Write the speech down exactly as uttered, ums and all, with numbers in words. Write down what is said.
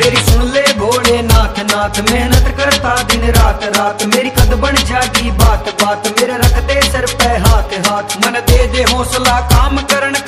मेरी सुन ले भोलेनाथ नाथ, मेहनत करता दिन रात रात, मेरी कद बन जागी बात बात, मेरे रखते सर पे हाथ हाथ, मन दे दे हौसला काम करन।